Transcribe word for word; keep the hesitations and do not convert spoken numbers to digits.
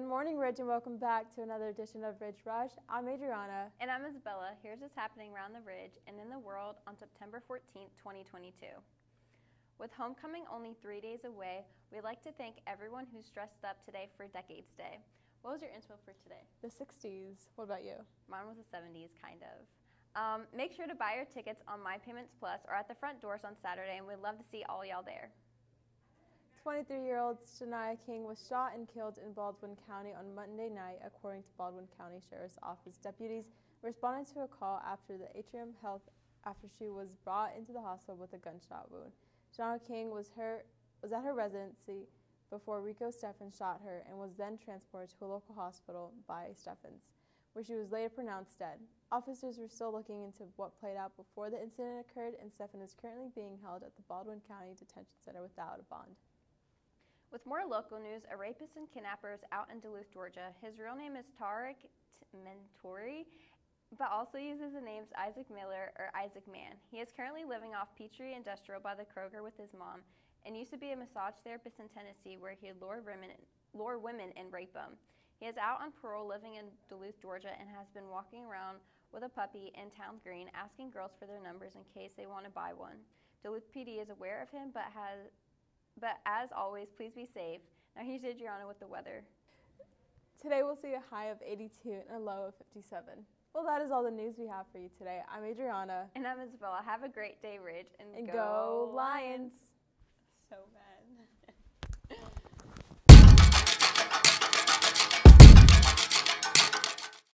Good morning, Ridge, and welcome back to another edition of Ridge Rush. I'm Adriana. And I'm Isabella. Here's what's happening around the Ridge and in the world on September fourteenth, twenty twenty-two. With homecoming only three days away, we'd like to thank everyone who's dressed up today for Decades Day. What was your inspo for today? The sixties. What about you? Mine was the seventies, kind of. Um, make sure to buy your tickets on My Payments Plus or at the front doors on Saturday, and we'd love to see all y'all there. twenty-three-year-old Shania King was shot and killed in Baldwin County on Monday night, according to Baldwin County Sheriff's Office. Deputies responded to a call after the atrium health after she was brought into the hospital with a gunshot wound. Shania King was her was at her residency before Rico Steffens shot her and was then transported to a local hospital by Steffens, where she was later pronounced dead. Officers were still looking into what played out before the incident occurred, and Steffens is currently being held at the Baldwin County Detention Center without a bond. With more local news, a rapist and kidnapper is out in Duluth, Georgia. His real name is Tariq Mentori, but also uses the names Isaac Miller or Isaac Mann. He is currently living off Petrie Industrial by the Kroger with his mom and used to be a massage therapist in Tennessee, where he'd lure women, lure women and rape them. He is out on parole living in Duluth, Georgia, and has been walking around with a puppy in Town Green asking girls for their numbers in case they want to buy one. Duluth P D is aware of him, but has But as always, please be safe. Now here's Adriana with the weather. Today we'll see a high of eighty-two and a low of fifty-seven. Well, that is all the news we have for you today. I'm Adriana. And I'm Isabella. Have a great day, Ridge. And, and go, go Lions. Lions. So bad.